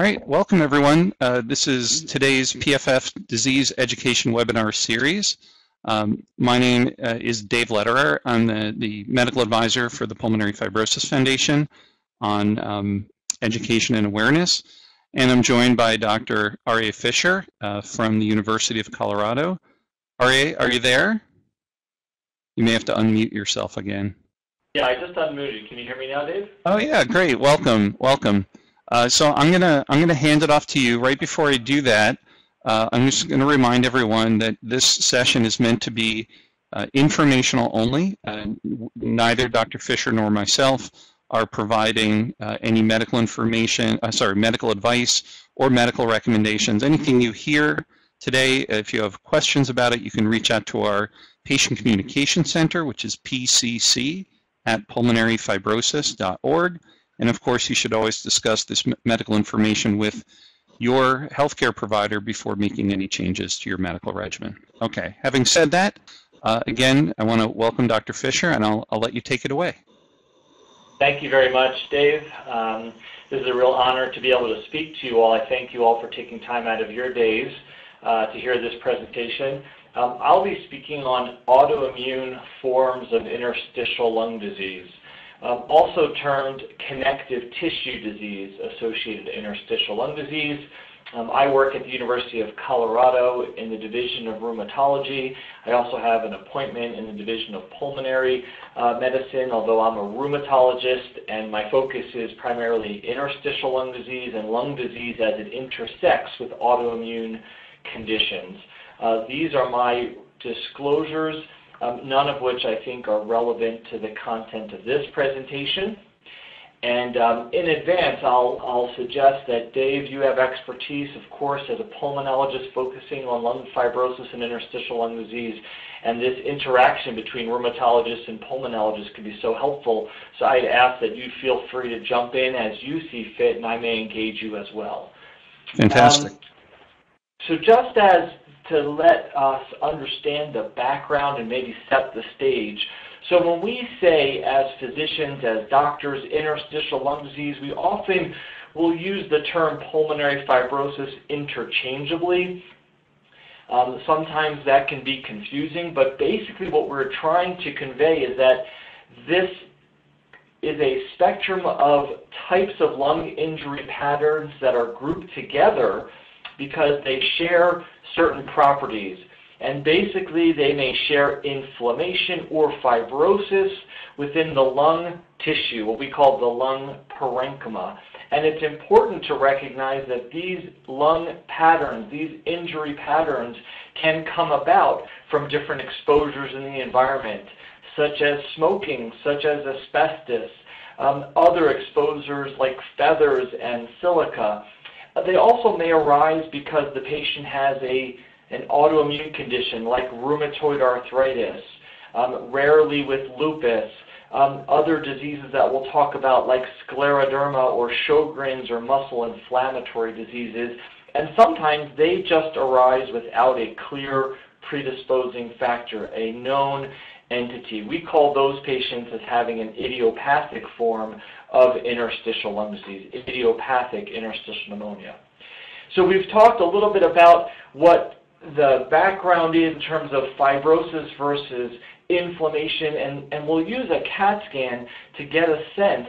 All right, welcome everyone. This is today's PFF Disease Education Webinar Series. My name is Dave Lederer. I'm the Medical Advisor for the Pulmonary Fibrosis Foundation on education and awareness. And I'm joined by Dr. Aryeh Fischer from the University of Colorado. Aryeh, are you there? You may have to unmute yourself again. Yeah, I just unmuted. Can you hear me now, Dave? Oh yeah, great. Welcome, welcome. So I'm gonna hand it off to you. Right before I do that, I'm just gonna remind everyone that this session is meant to be informational only. Neither Dr. Fischer nor myself are providing any medical information. Medical advice or medical recommendations. Anything you hear today, if you have questions about it, you can reach out to our Patient Communication Center, which is PCC@pulmonaryfibrosis.org. And of course, you should always discuss this medical information with your healthcare provider before making any changes to your medical regimen. Okay, having said that, again, I want to welcome Dr. Fischer, and I'll let you take it away. Thank you very much, Dave. This is a real honor to be able to speak to you all. I thank you all for taking time out of your days to hear this presentation. I'll be speaking on autoimmune forms of interstitial lung disease, also termed connective tissue disease-associated interstitial lung disease. I work at the University of Colorado in the Division of Rheumatology. I also have an appointment in the Division of Pulmonary Medicine, although I'm a rheumatologist, and my focus is primarily interstitial lung disease and lung disease as it intersects with autoimmune conditions. These are my disclosures. None of which I think are relevant to the content of this presentation. And in advance, I'll suggest that, Dave, you have expertise, of course, as a pulmonologist focusing on lung fibrosis and interstitial lung disease, and this interaction between rheumatologists and pulmonologists can be so helpful. So I'd ask that you feel free to jump in as you see fit, and I may engage you as well. Fantastic. So just as to let us understand the background and maybe set the stage. So when we say as physicians, as doctors, interstitial lung disease, we often will use the term pulmonary fibrosis interchangeably. Sometimes that can be confusing, but basically what we're trying to convey is that this is a spectrum of types of lung injury patterns that are grouped together because they share certain properties. And basically, they may share inflammation or fibrosis within the lung tissue, what we call the lung parenchyma. And it's important to recognize that these lung patterns, these injury patterns, can come about from different exposures in the environment, such as smoking, such as asbestos, other exposures like feathers and silica. They also may arise because the patient has an autoimmune condition like rheumatoid arthritis, rarely with lupus, other diseases that we'll talk about like scleroderma or Sjogren's or muscle inflammatory diseases, and sometimes they just arise without a clear predisposing factor, a known entity. We call those patients as having an idiopathic form of interstitial lung disease, idiopathic interstitial pneumonia. So we've talked a little bit about what the background is in terms of fibrosis versus inflammation, and we'll use a CAT scan to get a sense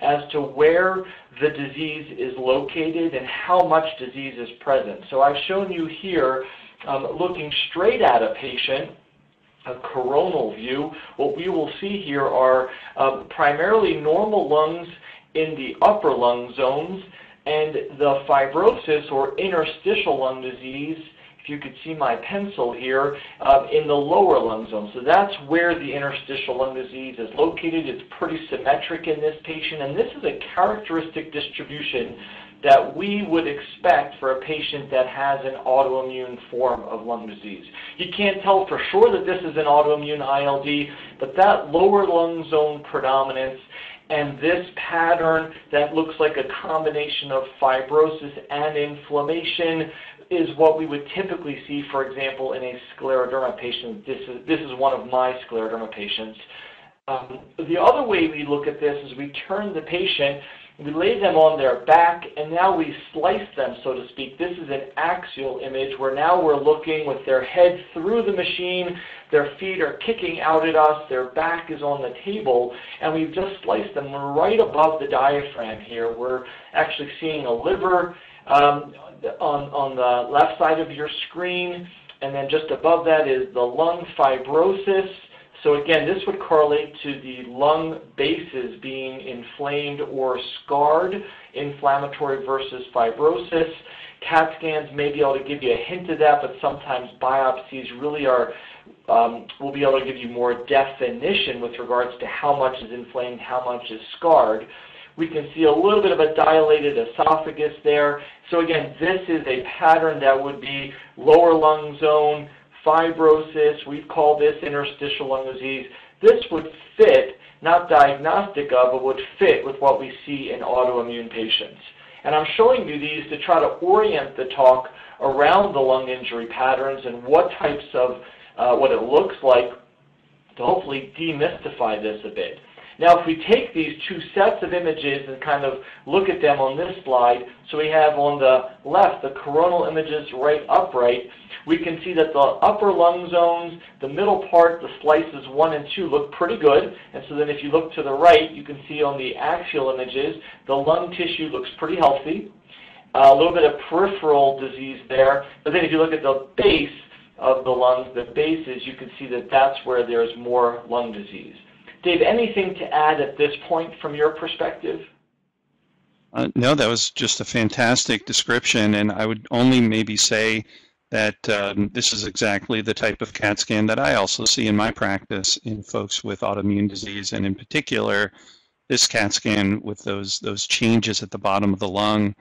as to where the disease is located and how much disease is present. So I've shown you here, looking straight at a patient, a coronal view. What we will see here are primarily normal lungs in the upper lung zones, and the fibrosis or interstitial lung disease, if you could see my pencil here, in the lower lung zone. So that's where the interstitial lung disease is located. It's pretty symmetric in this patient, and this is a characteristic distribution that we would expect for a patient that has an autoimmune form of lung disease. You can't tell for sure that this is an autoimmune ILD, but that lower lung zone predominance and this pattern that looks like a combination of fibrosis and inflammation is what we would typically see, for example, in a scleroderma patient. This is one of my scleroderma patients. The other way we look at this is we turn the patient We lay them on their back, and now we slice them, so to speak. This is an axial image where now we're looking with their head through the machine, their feet are kicking out at us, their back is on the table, and we've just sliced them. We're right above the diaphragm here. We're actually seeing a liver on the left side of your screen, and then just above that is the lung fibrosis. So again, this would correlate to the lung bases being inflamed or scarred, inflammatory versus fibrosis. CAT scans may be able to give you a hint of that, but sometimes biopsies really are, will be able to give you more definition with regards to how much is inflamed, how much is scarred. We can see a little bit of a dilated esophagus there. So again, this is a pattern that would be lower lung zone, fibrosis, we call this interstitial lung disease. This would fit, not diagnostic of, but would fit with what we see in autoimmune patients. And I'm showing you these to try to orient the talk around the lung injury patterns and what types of, what it looks like to hopefully demystify this a bit. Now, if we take these two sets of images and kind of look at them on this slide, so we have on the left the coronal images right upright, we can see that the upper lung zones, the middle part, the slices 1 and 2 look pretty good. And so then if you look to the right, you can see on the axial images, the lung tissue looks pretty healthy. A little bit of peripheral disease there. But then if you look at the base of the lungs, the bases, you can see that that's where there's more lung disease. Dave, anything to add at this point from your perspective? No, that was just a fantastic description, and I would only maybe say that this is exactly the type of CAT scan that I also see in my practice in folks with autoimmune disease, and in particular, this CAT scan with those changes at the bottom of the lung,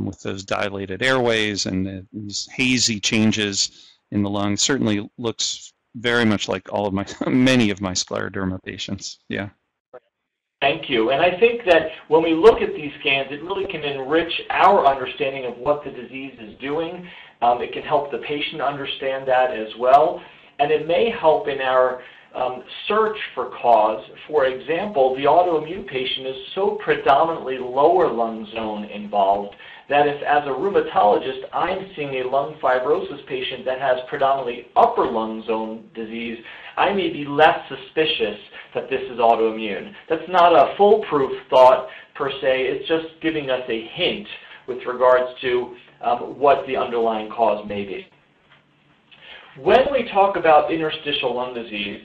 with those dilated airways and these hazy changes in the lung, certainly looks very much like all of my, many of my scleroderma patients. Yeah. Thank you. And I think that when we look at these scans, it really can enrich our understanding of what the disease is doing. It can help the patient understand that as well. And it may help in our search for cause. For example, the autoimmune patient is so predominantly lower lung zone involved that if, as a rheumatologist, I'm seeing a lung fibrosis patient that has predominantly upper lung zone disease, I may be less suspicious that this is autoimmune. That's not a foolproof thought per se, it's just giving us a hint with regards to what the underlying cause may be. When we talk about interstitial lung disease,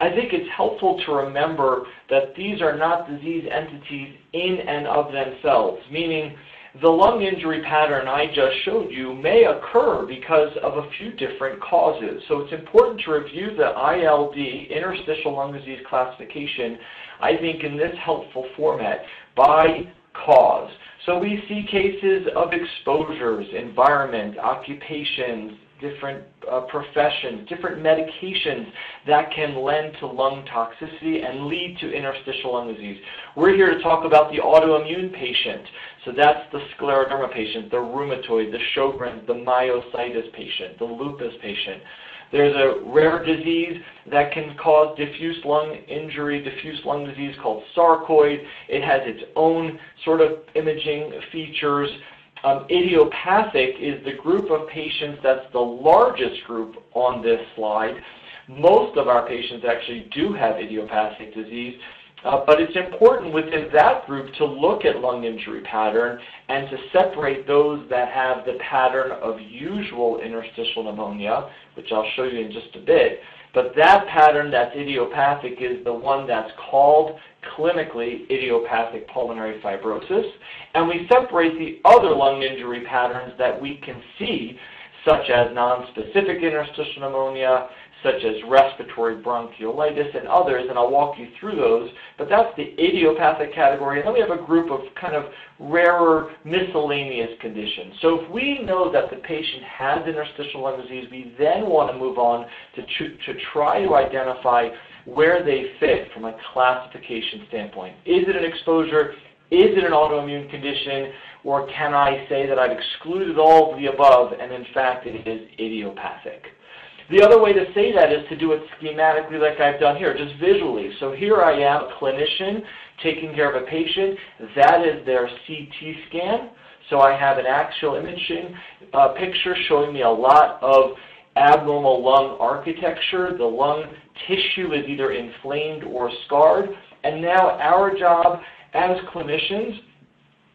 I think it's helpful to remember that these are not disease entities in and of themselves, meaning the lung injury pattern I just showed you may occur because of a few different causes. So it's important to review the ILD, interstitial lung disease classification, I think in this helpful format, by cause. So we see cases of exposures, environment, occupations, different professions, different medications that can lend to lung toxicity and lead to interstitial lung disease. We're here to talk about the autoimmune patient. So that's the scleroderma patient, the rheumatoid, the Sjogren's, the myositis patient, the lupus patient. There's a rare disease that can cause diffuse lung injury, diffuse lung disease called sarcoid. It has its own sort of imaging features. Idiopathic is the group of patients that's the largest group on this slide. Most of our patients actually do have idiopathic disease, but it's important within that group to look at lung injury pattern and to separate those that have the pattern of usual interstitial pneumonia, which I'll show you in just a bit. But that pattern that's idiopathic is the one that's called clinically idiopathic pulmonary fibrosis. And we separate the other lung injury patterns that we can see, such as nonspecific interstitial pneumonia, such as respiratory bronchiolitis, and others, and I'll walk you through those. But that's the idiopathic category. And then we have a group of kind of rarer miscellaneous conditions. So if we know that the patient has interstitial lung disease, we then want to move on to try to identify where they fit from a classification standpoint. Is it an exposure? Is it an autoimmune condition? Or can I say that I've excluded all of the above and in fact it is idiopathic? The other way to say that is to do it schematically like I've done here, just visually. So here I am, a clinician, taking care of a patient. That is their CT scan. So I have an axial imaging picture showing me a lot of abnormal lung architecture. The lung tissue is either inflamed or scarred. And now our job as clinicians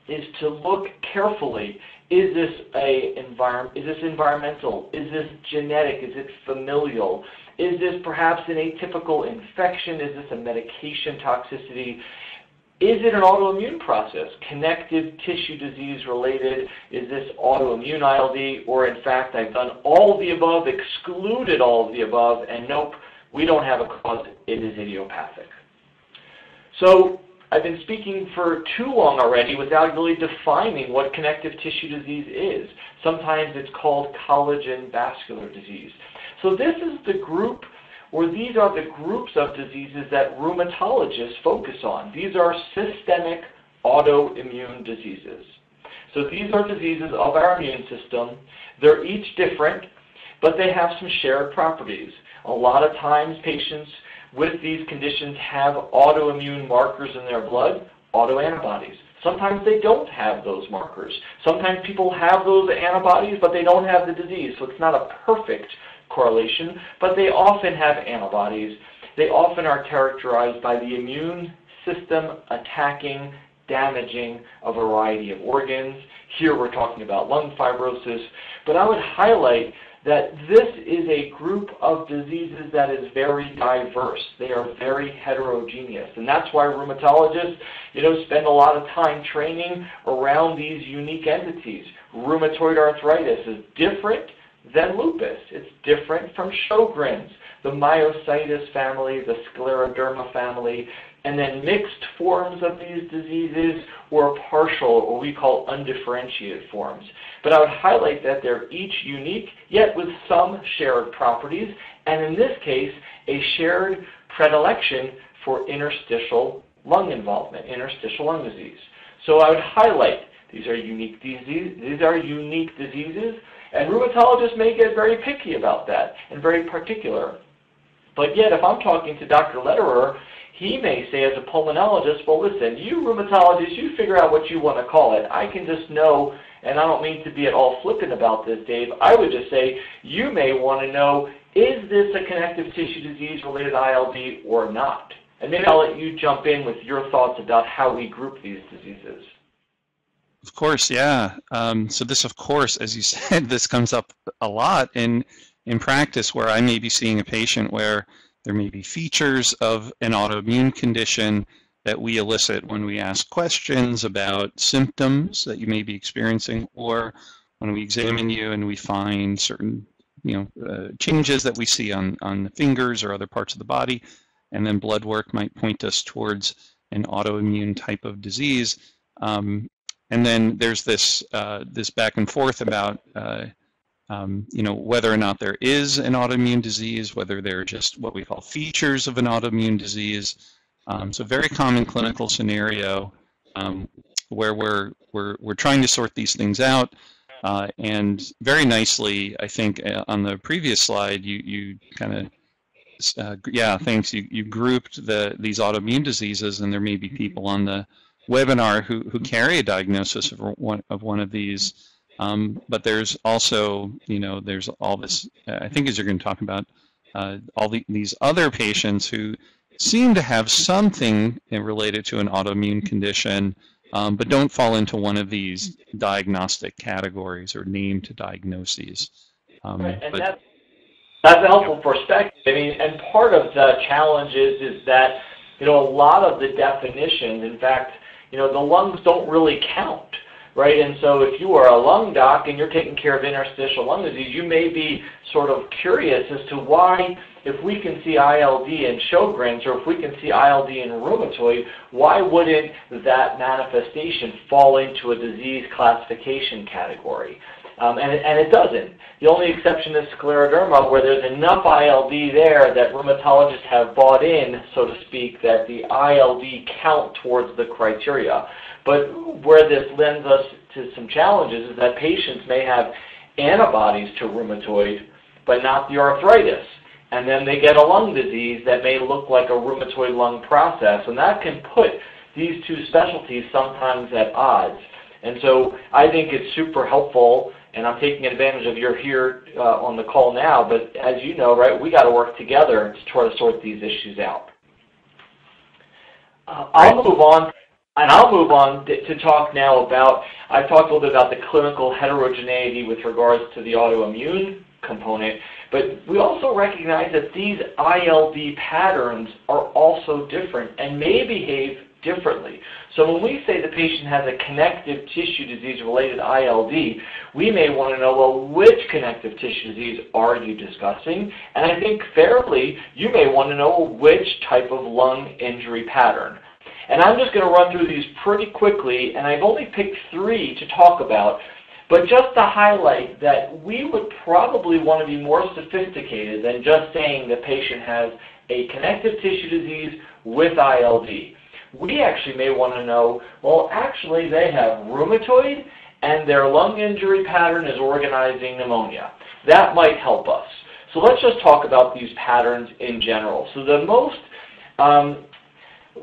is to look carefully. Is this environmental? Is this genetic? Is it familial? Is this perhaps an atypical infection? Is this a medication toxicity? Is it an autoimmune process? Connective tissue disease related? Is this autoimmune ILD? Or in fact, I've done all of the above, excluded all of the above, and nope, we don't have a cause. It is idiopathic. So I've been speaking for too long already without really defining what connective tissue disease is. Sometimes it's called collagen vascular disease. So this is the group, or these are the groups of diseases that rheumatologists focus on. These are systemic autoimmune diseases. So these are diseases of our immune system. They're each different, but they have some shared properties. A lot of times patients with these conditions have autoimmune markers in their blood, autoantibodies. Sometimes they don't have those markers. Sometimes people have those antibodies, but they don't have the disease, so it's not a perfect correlation, but they often have antibodies. They often are characterized by the immune system attacking, damaging a variety of organs. Here we're talking about lung fibrosis, but I would highlight that this is a group of diseases that is very diverse. They are very heterogeneous, and that's why rheumatologists, spend a lot of time training around these unique entities. Rheumatoid arthritis is different than lupus. It's different from Sjogren's, the myositis family, the scleroderma family, and then mixed forms of these diseases or partial, or we call undifferentiated forms. But I would highlight that they're each unique, yet with some shared properties, and in this case, a shared predilection for interstitial lung involvement, interstitial lung disease. So I would highlight these are unique diseases, and rheumatologists may get very picky about that and very particular. But yet, if I'm talking to Dr. Lederer, he may say as a pulmonologist, well, listen, you rheumatologists, you figure out what you want to call it. I can just know, and I don't mean to be at all flippant about this, Dave, I would just say you may want to know, is this a connective tissue disease-related ILD or not? And maybe I'll let you jump in with your thoughts about how we group these diseases. Of course, yeah. So this, of course, as you said, this comes up a lot in practice where I may be seeing a patient where there may be features of an autoimmune condition that we elicit when we ask questions about symptoms that you may be experiencing, or when we examine you and we find certain changes that we see on the fingers or other parts of the body, and then blood work might point us towards an autoimmune type of disease. And then there's this this back and forth about whether or not there is an autoimmune disease, whether they're just what we call features of an autoimmune disease. So very common clinical scenario where we're trying to sort these things out. And very nicely, I think on the previous slide, you kind of thanks. You grouped these autoimmune diseases, and there may be people on the webinar who carry a diagnosis of one of these, but there's also there's all this. I think as you're going to talk about, all these other patients who seem to have something related to an autoimmune condition, but don't fall into one of these diagnostic categories or named diagnoses. That's a helpful perspective. I mean, and part of the challenge is that a lot of the definitions, in fact, the lungs don't really count, right? And so if you are a lung doc and you're taking care of interstitial lung disease, you may be sort of curious as to why, if we can see ILD in Sjogren's or if we can see ILD in rheumatoid, why wouldn't that manifestation fall into a disease classification category? And it doesn't. The only exception is scleroderma, where there's enough ILD there that rheumatologists have bought in, so to speak, that the ILD count towards the criteria. But where this lends us to some challenges is that patients may have antibodies to rheumatoid, but not the arthritis. And then they get a lung disease that may look like a rheumatoid lung process, and that can put these two specialties sometimes at odds. And so I think it's super helpful, and I'm taking advantage of you're here on the call now, but as you know, right, we got to work together to try to sort these issues out. I'll move on to talk now about, I've talked a little bit about the clinical heterogeneity with regards to the autoimmune component, but we also recognize that these ILD patterns are also different and may behave differently. So when we say the patient has a connective tissue disease-related ILD, we may want to know, well, which connective tissue disease are you discussing? And I think fairly, you may want to know which type of lung injury pattern. And I'm just going to run through these pretty quickly, and I've only picked three to talk about, but just to highlight that we would probably want to be more sophisticated than just saying the patient has a connective tissue disease with ILD. We actually may want to know, well, actually they have rheumatoid and their lung injury pattern is organizing pneumonia. That might help us. So let's just talk about these patterns in general. So the most,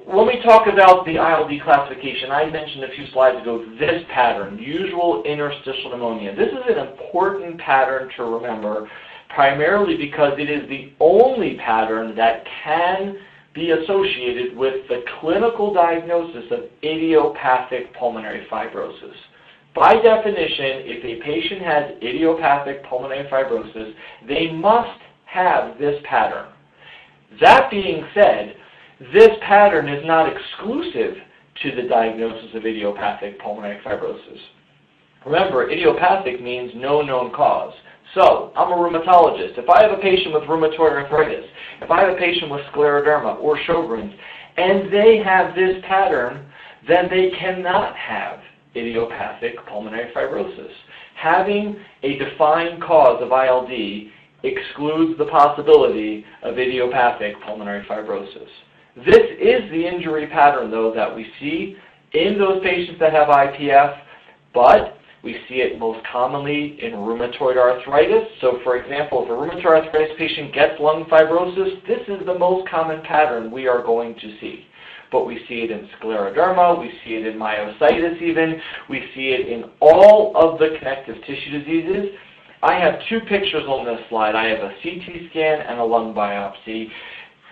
when we talk about the ILD classification, I mentioned a few slides ago this pattern, usual interstitial pneumonia. This is an important pattern to remember, primarily because it is the only pattern that can be associated with the clinical diagnosis of idiopathic pulmonary fibrosis. By definition, if a patient has idiopathic pulmonary fibrosis, they must have this pattern. That being said, this pattern is not exclusive to the diagnosis of idiopathic pulmonary fibrosis. Remember, idiopathic means no known cause. So, I'm a rheumatologist. If I have a patient with rheumatoid arthritis, if I have a patient with scleroderma or Sjogren's, and they have this pattern, then they cannot have idiopathic pulmonary fibrosis. Having a defined cause of ILD excludes the possibility of idiopathic pulmonary fibrosis. This is the injury pattern, though, that we see in those patients that have IPF, but we see it most commonly in rheumatoid arthritis. So for example, if a rheumatoid arthritis patient gets lung fibrosis, this is the most common pattern we are going to see. But we see it in scleroderma, we see it in myositis even, we see it in all of the connective tissue diseases. I have two pictures on this slide. I have a CT scan and a lung biopsy.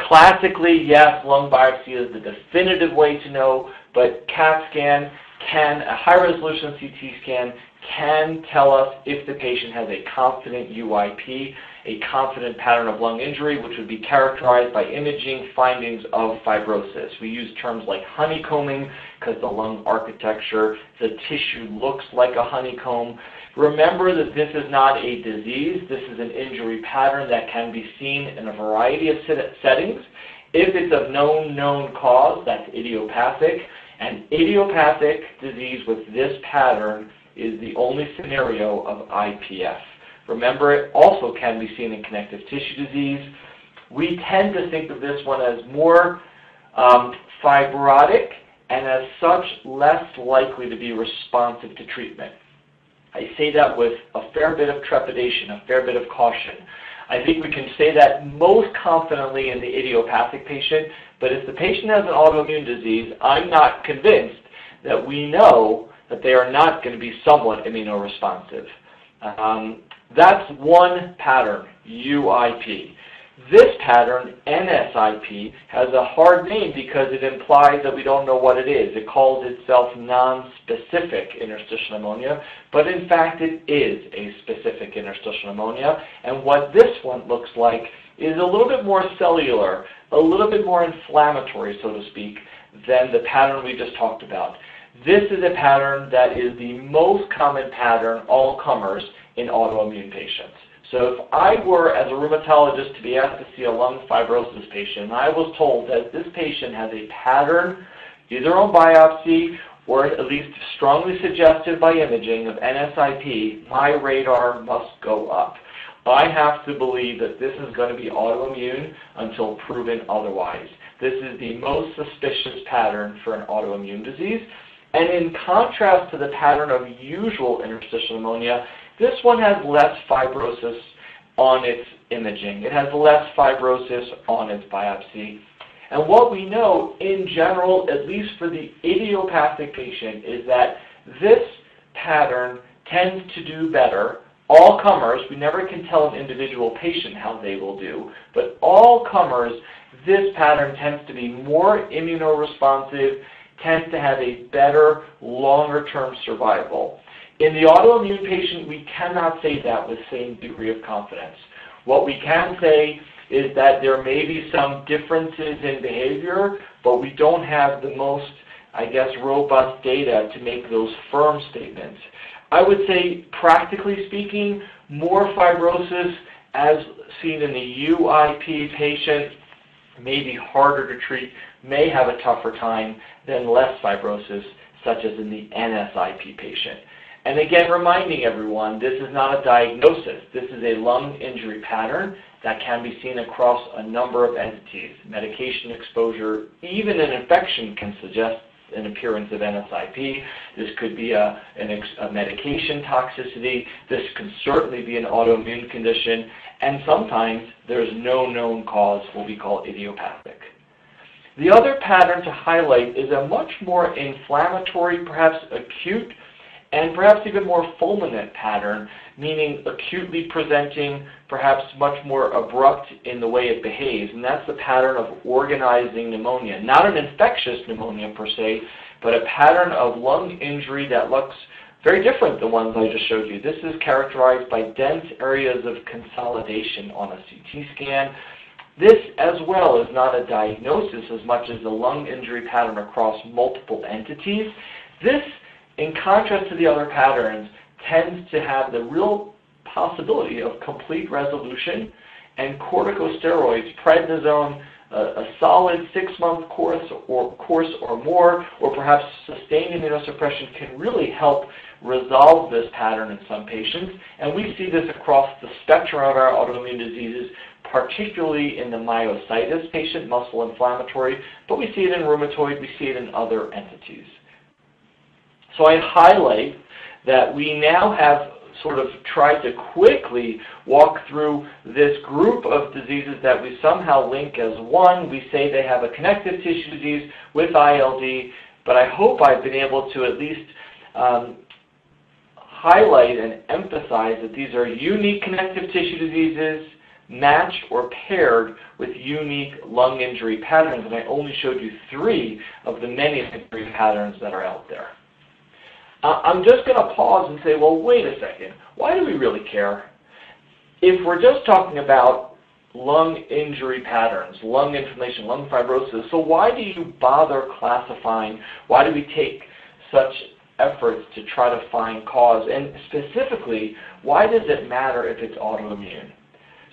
Classically, yes, lung biopsy is the definitive way to know, but CAT scan, a high-resolution CT scan can tell us if the patient has a confident UIP, a confident pattern of lung injury, which would be characterized by imaging findings of fibrosis. We use terms like honeycombing because the lung architecture, the tissue looks like a honeycomb. Remember that this is not a disease. This is an injury pattern that can be seen in a variety of settings. If it's of known cause, that's idiopathic. An idiopathic disease with this pattern is the only scenario of IPF. Remember, it also can be seen in connective tissue disease. We tend to think of this one as more fibrotic and as such less likely to be responsive to treatment. I say that with a fair bit of trepidation, a fair bit of caution. I think we can say that most confidently in the idiopathic patient, but if the patient has an autoimmune disease, I'm not convinced that we know that they are not going to be somewhat immunoresponsive. That's one pattern, UIP. This pattern, NSIP, has a hard name because it implies that we don't know what it is. It calls itself nonspecific interstitial pneumonia, but in fact it is a specific interstitial pneumonia. And what this one looks like is a little bit more cellular, a little bit more inflammatory, so to speak, than the pattern we just talked about. This is a pattern that is the most common pattern, all comers, in autoimmune patients. So if I were, as a rheumatologist, to be asked to see a lung fibrosis patient, and I was told that this patient has a pattern, either on biopsy or at least strongly suggested by imaging of NSIP, my radar must go up. I have to believe that this is going to be autoimmune until proven otherwise. This is the most suspicious pattern for an autoimmune disease. And in contrast to the pattern of usual interstitial pneumonia, this one has less fibrosis on its imaging. It has less fibrosis on its biopsy. And what we know in general, at least for the idiopathic patient, is that this pattern tends to do better. All comers, we never can tell an individual patient how they will do, but all comers, this pattern tends to be more immunoresponsive, tends to have a better, longer-term survival. In the autoimmune patient, we cannot say that with the same degree of confidence. What we can say is that there may be some differences in behavior, but we don't have the most, I guess, robust data to make those firm statements. I would say, practically speaking, more fibrosis as seen in the UIP patient may be harder to treat, may have a tougher time than less fibrosis, such as in the NSIP patient. And again, reminding everyone, this is not a diagnosis. This is a lung injury pattern that can be seen across a number of entities. Medication exposure, even an infection, can suggest an appearance of NSIP. This could be a medication toxicity. This can certainly be an autoimmune condition. And sometimes there's no known cause, what we call idiopathic. The other pattern to highlight is a much more inflammatory, perhaps acute, and perhaps even more fulminant pattern, meaning acutely presenting, perhaps much more abrupt in the way it behaves, and that's the pattern of organizing pneumonia. Not an infectious pneumonia per se, but a pattern of lung injury that looks very different than the ones I just showed you. This is characterized by dense areas of consolidation on a CT scan. This, as well, is not a diagnosis as much as a lung injury pattern across multiple entities. This, in contrast to the other patterns, tends to have the real possibility of complete resolution, and corticosteroids, prednisone, a solid 6-month course or more, or perhaps sustained immunosuppression, can really help resolve this pattern in some patients. And we see this across the spectrum of our autoimmune diseases, particularly in the myositis patient, muscle inflammatory, but we see it in rheumatoid, we see it in other entities. So I highlight that we now have sort of tried to quickly walk through this group of diseases that we somehow link as one. We say they have a connective tissue disease with ILD, but I hope I've been able to at least highlight and emphasize that these are unique connective tissue diseases matched or paired with unique lung injury patterns, and I only showed you 3 of the many injury patterns that are out there. I'm just going to pause and say, well, wait a second, why do we really care? If we're just talking about lung injury patterns, lung inflammation, lung fibrosis, so why do you bother classifying? Why do we take such efforts to try to find cause? And specifically, why does it matter if it's autoimmune?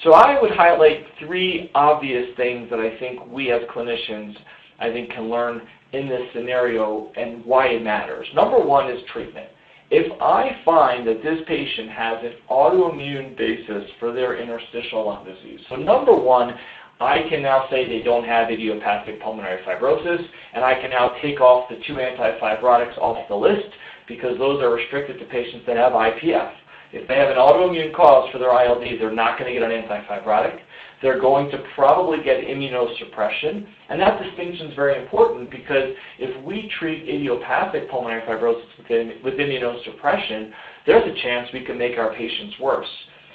So I would highlight 3 obvious things that I think we as clinicians, I think, can learn in this scenario and why it matters. Number 1 is treatment. If I find that this patient has an autoimmune basis for their interstitial lung disease, so number 1, I can now say they don't have idiopathic pulmonary fibrosis, and I can now take off the 2 antifibrotics off the list because those are restricted to patients that have IPF. If they have an autoimmune cause for their ILD, they're not going to get an antifibrotic. They're going to probably get immunosuppression. And that distinction is very important because if we treat idiopathic pulmonary fibrosis with immunosuppression, there's a chance we can make our patients worse.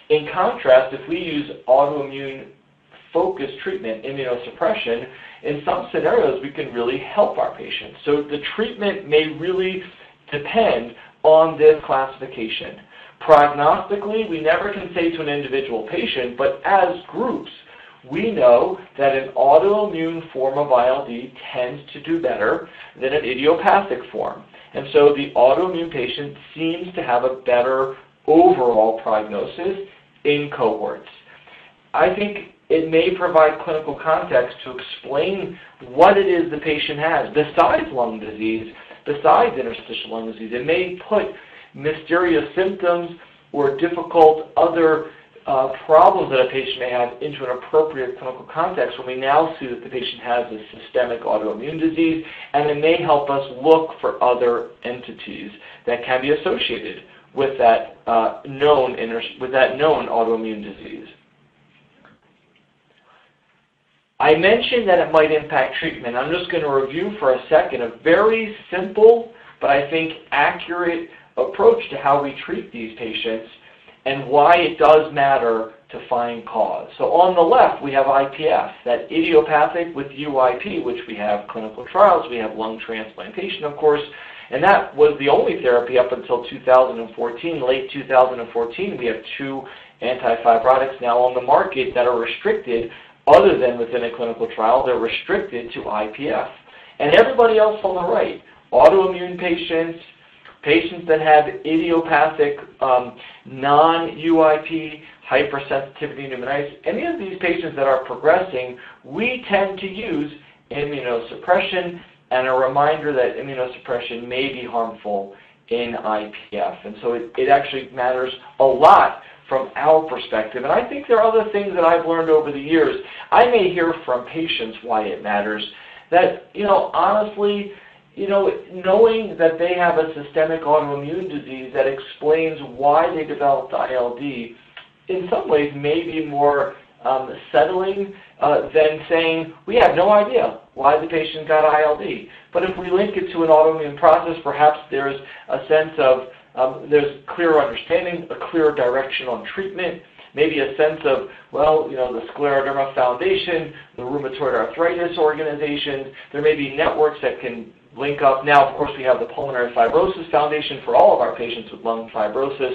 In contrast, if we use autoimmune-focused treatment, immunosuppression, in some scenarios we can really help our patients. So the treatment may really depend on this classification. Prognostically, we never can say to an individual patient, but as groups, we know that an autoimmune form of ILD tends to do better than an idiopathic form. And so the autoimmune patient seems to have a better overall prognosis in cohorts. I think it may provide clinical context to explain what it is the patient has besides lung disease, besides interstitial lung disease. It may put mysterious symptoms or difficult other problems that a patient may have into an appropriate clinical context when we now see that the patient has a systemic autoimmune disease, and it may help us look for other entities that can be associated with that known autoimmune disease. I mentioned that it might impact treatment. I'm just going to review for a second a very simple but I think accurate approach to how we treat these patients and why it does matter to find cause. So on the left we have IPF, that idiopathic with UIP, which we have clinical trials, we have lung transplantation of course, and that was the only therapy up until 2014, late 2014. We have two antifibrotics now on the market that are restricted, other than within a clinical trial, they're restricted to IPF. And everybody else on the right, autoimmune patients, patients that have idiopathic non-UIP hypersensitivity pneumonitis, any of these patients that are progressing, we tend to use immunosuppression, and a reminder that immunosuppression may be harmful in IPF. And so it actually matters a lot from our perspective. And I think there are other things that I've learned over the years. I may hear from patients why it matters, that, honestly, knowing that they have a systemic autoimmune disease that explains why they developed ILD in some ways may be more settling than saying we have no idea why the patient got ILD. But if we link it to an autoimmune process, perhaps there's a sense of there's clear understanding, a clear direction on treatment, maybe a sense of, well, the Scleroderma Foundation, the Rheumatoid Arthritis Organization, there may be networks that can link up. Now, of course, we have the Pulmonary Fibrosis Foundation for all of our patients with lung fibrosis.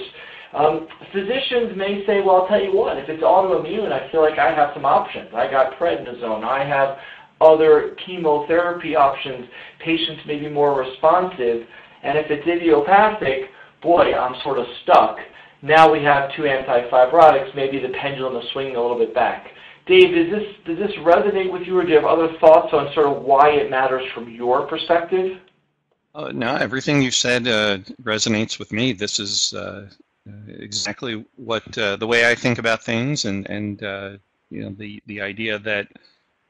Physicians may say, well, I'll tell you what, if it's autoimmune, I feel like I have some options. I got prednisone. I have other chemotherapy options. Patients may be more responsive. And if it's idiopathic, boy, I'm sort of stuck. Now we have two antifibrotics. Maybe the pendulum is swinging a little bit back. Dave, does this resonate with you, or do you have other thoughts on sort of why it matters from your perspective? No, everything you said resonates with me. This is exactly what the way I think about things, and the idea that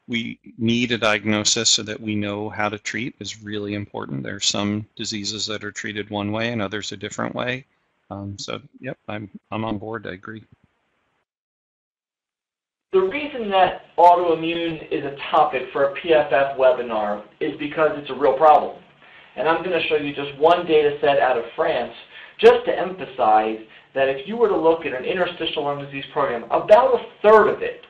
we need a diagnosis so that we know how to treat is really important. There are some diseases that are treated one way and others a different way. So, yep, I'm on board. I agree. The reason that autoimmune is a topic for a PFF webinar is because it's a real problem. And I'm going to show you just one data set out of France just to emphasize that if you were to look at an interstitial lung disease program, about a third of it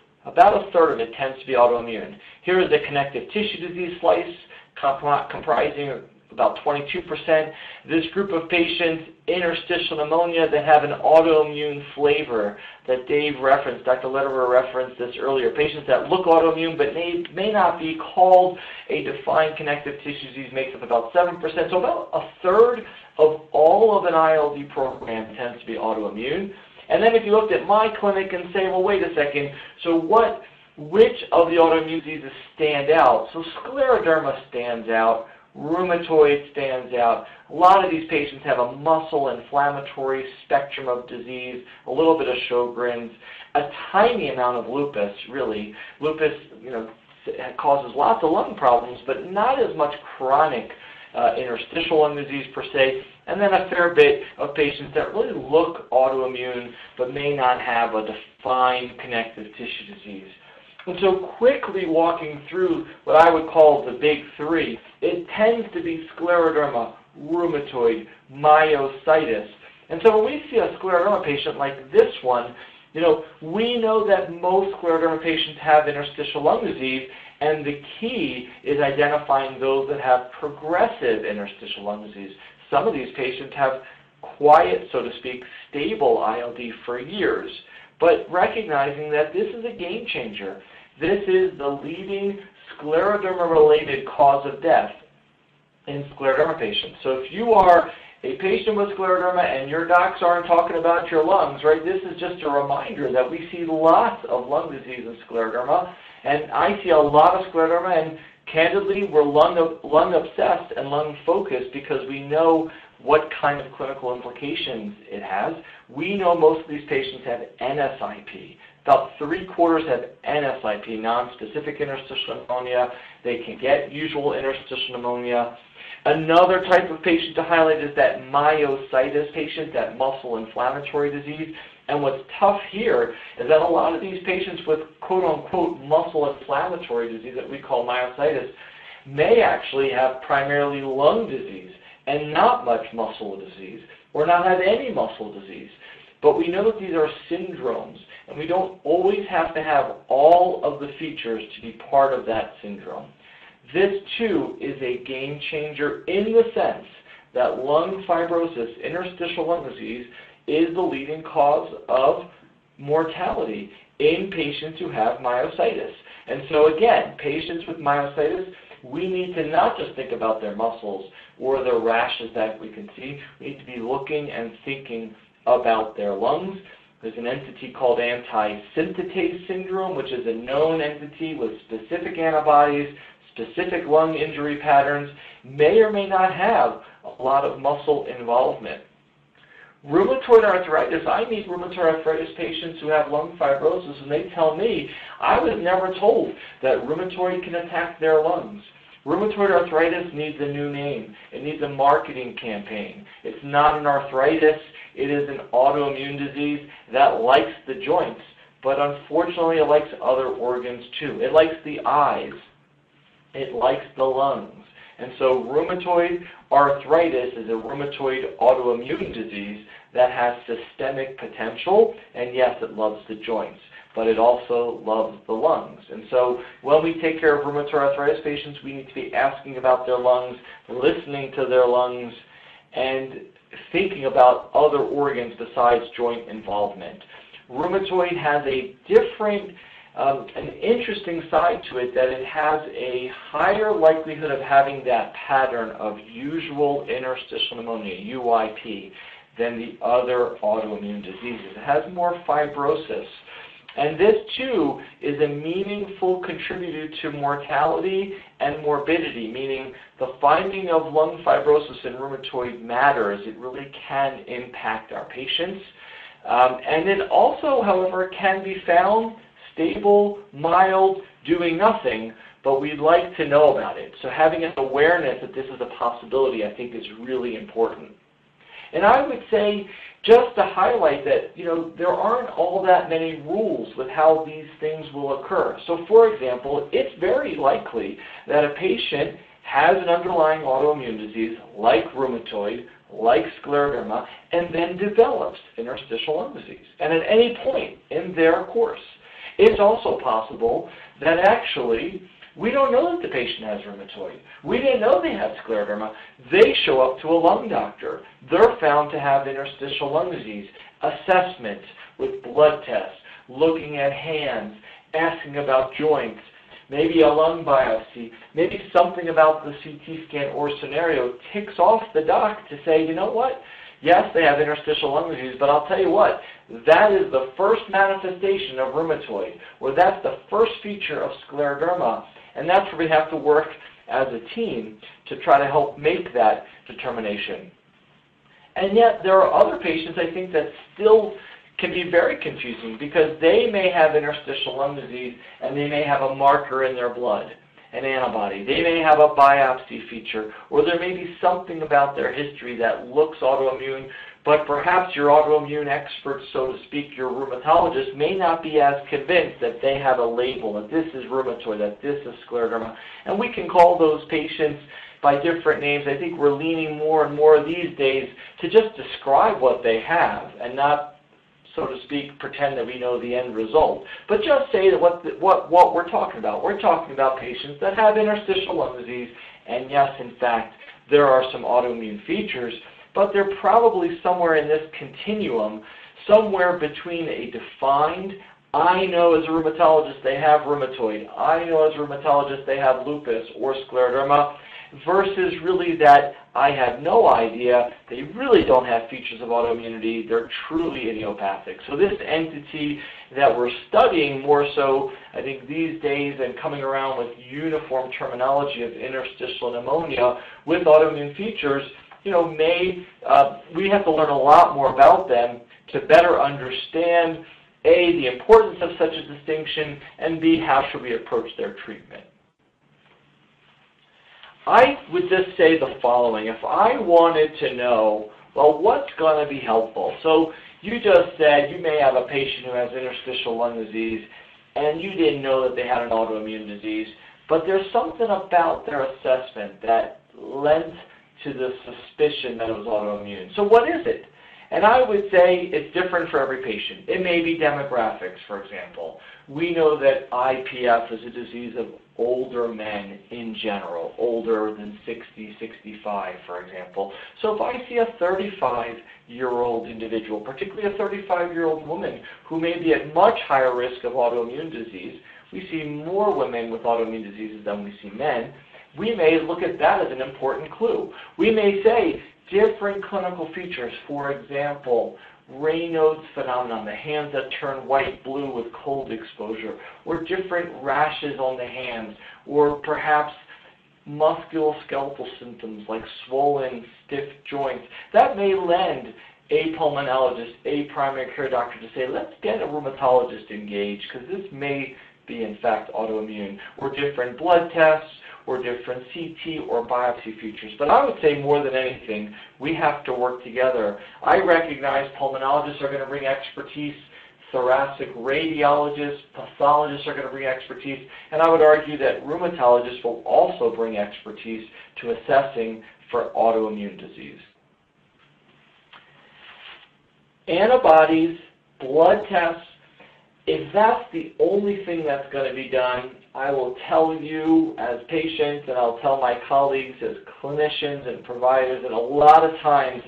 tends to be autoimmune. Here is the connective tissue disease slice comprising about 22%. This group of patients, interstitial pneumonia, that have an autoimmune flavor that Dave referenced, Dr. Lederer referenced this earlier, patients that look autoimmune but may not be called a defined connective tissue disease makes up about 7%. So about a third of all of an ILD program tends to be autoimmune. And then if you looked at my clinic and say, well, wait a second, so which of the autoimmune diseases stand out? So scleroderma stands out. Rheumatoid stands out. A lot of these patients have a muscle inflammatory spectrum of disease, a little bit of Sjogren's, a tiny amount of lupus, really. Lupus, causes lots of lung problems, but not as much chronic interstitial lung disease per se, and then a fair bit of patients that really look autoimmune but may not have a defined connective tissue disease. And so quickly walking through what I would call the big three, it tends to be scleroderma, rheumatoid, myositis. And so when we see a scleroderma patient like this one, we know that most scleroderma patients have interstitial lung disease, and the key is identifying those that have progressive interstitial lung disease. Some of these patients have quiet, so to speak, stable ILD for years, but recognizing that this is a game changer. This is the leading scleroderma-related cause of death in scleroderma patients. So if you are a patient with scleroderma and your docs aren't talking about your lungs, right, this is just a reminder that we see lots of lung disease in scleroderma, and I see a lot of scleroderma, and candidly, we're lung-obsessed and lung-focused because we know what kind of clinical implications it has. We know most of these patients have NSIP. About three-quarters have NSIP, nonspecific interstitial pneumonia. They can get usual interstitial pneumonia. Another type of patient to highlight is that myositis patient, that muscle inflammatory disease. And what's tough here is that a lot of these patients with quote-unquote muscle inflammatory disease that we call myositis may actually have primarily lung disease and not much muscle disease or not have any muscle disease. But we know that these are syndromes, and we don't always have to have all of the features to be part of that syndrome. This, too, is a game changer in the sense that lung fibrosis, interstitial lung disease, is the leading cause of mortality in patients who have myositis. And so again, patients with myositis, we need to not just think about their muscles or their rashes that we can see. We need to be looking and thinking about their lungs. There's an entity called anti-synthetase syndrome, which is a known entity with specific antibodies, specific lung injury patterns, may or may not have a lot of muscle involvement. Rheumatoid arthritis, I meet rheumatoid arthritis patients who have lung fibrosis, and they tell me, I was never told that rheumatoid can attack their lungs. Rheumatoid arthritis needs a new name. It needs a marketing campaign. It's not an arthritis. It is an autoimmune disease that likes the joints, but unfortunately it likes other organs too. It likes the eyes. It likes the lungs. And so rheumatoid arthritis is a rheumatoid autoimmune disease that has systemic potential, and yes, it loves the joints, but it also loves the lungs. And so when we take care of rheumatoid arthritis patients, we need to be asking about their lungs, listening to their lungs, and thinking about other organs besides joint involvement. Rheumatoid has a different an interesting side to it, that it has a higher likelihood of having that pattern of usual interstitial pneumonia, UIP, than the other autoimmune diseases. It has more fibrosis. And this, too, is a meaningful contributor to mortality and morbidity, meaning the finding of lung fibrosis in rheumatoid matters. It really can impact our patients. And it also, however, can be found stable, mild, doing nothing, but we'd like to know about it. So having an awareness that this is a possibility, I think, is really important. And I would say, just to highlight that, you know, there aren't all that many rules with how these things will occur. So for example, it's very likely that a patient has an underlying autoimmune disease like rheumatoid, like scleroderma, and then develops interstitial lung disease. And at any point in their course, it's also possible that actually we don't know that the patient has rheumatoid. We didn't know they had scleroderma. They show up to a lung doctor. They're found to have interstitial lung disease. Assessments with blood tests, looking at hands, asking about joints, maybe a lung biopsy, maybe something about the CT scan or scenario ticks off the doc to say, you know what? Yes, they have interstitial lung disease, but I'll tell you what, that is the first manifestation of rheumatoid, or that's the first feature of scleroderma, and that's where we have to work as a team to try to help make that determination. And yet there are other patients, I think, that still can be very confusing because they may have interstitial lung disease and they may have a marker in their blood, an antibody. They may have a biopsy feature, or there may be something about their history that looks autoimmune, but perhaps your autoimmune expert, so to speak, your rheumatologist, may not be as convinced that they have a label, that this is rheumatoid, that this is scleroderma. And we can call those patients by different names. I think we're leaning more and more these days to just describe what they have and not, so to speak, pretend that we know the end result, but just say that what we're talking about. We're talking about patients that have interstitial lung disease, and yes, in fact, there are some autoimmune features, but they're probably somewhere in this continuum, somewhere between a defined, I know as a rheumatologist they have rheumatoid, I know as a rheumatologist they have lupus or scleroderma, versus really that I have no idea, they really don't have features of autoimmunity, they're truly idiopathic. So this entity that we're studying more so, I think these days, and coming around with uniform terminology of interstitial pneumonia with autoimmune features, you know, we have to learn a lot more about them to better understand, A, the importance of such a distinction, and B, how should we approach their treatment. I would just say the following. If I wanted to know, well, what's going to be helpful? So you just said you may have a patient who has interstitial lung disease and you didn't know that they had an autoimmune disease, but there's something about their assessment that lends to the suspicion that it was autoimmune. So what is it? And I would say it's different for every patient. It may be demographics, for example. We know that IPF is a disease of older men in general, older than 60, 65, for example. So if I see a 35-year-old individual, particularly a 35-year-old woman who may be at much higher risk of autoimmune disease, we see more women with autoimmune diseases than we see men, we may look at that as an important clue. We may say, different clinical features, for example, Raynaud's phenomenon, the hands that turn white blue with cold exposure, or different rashes on the hands, or perhaps musculoskeletal symptoms like swollen, stiff joints. That may lend a pulmonologist, a primary care doctor to say, let's get a rheumatologist engaged because this may be, in fact, autoimmune, or different blood tests, or different CT or biopsy features. But I would say more than anything, we have to work together. I recognize pulmonologists are going to bring expertise, thoracic radiologists, pathologists are going to bring expertise, and I would argue that rheumatologists will also bring expertise to assessing for autoimmune disease. Antibodies, blood tests, if that's the only thing that's going to be done, I will tell you as patients and I'll tell my colleagues as clinicians and providers that a lot of times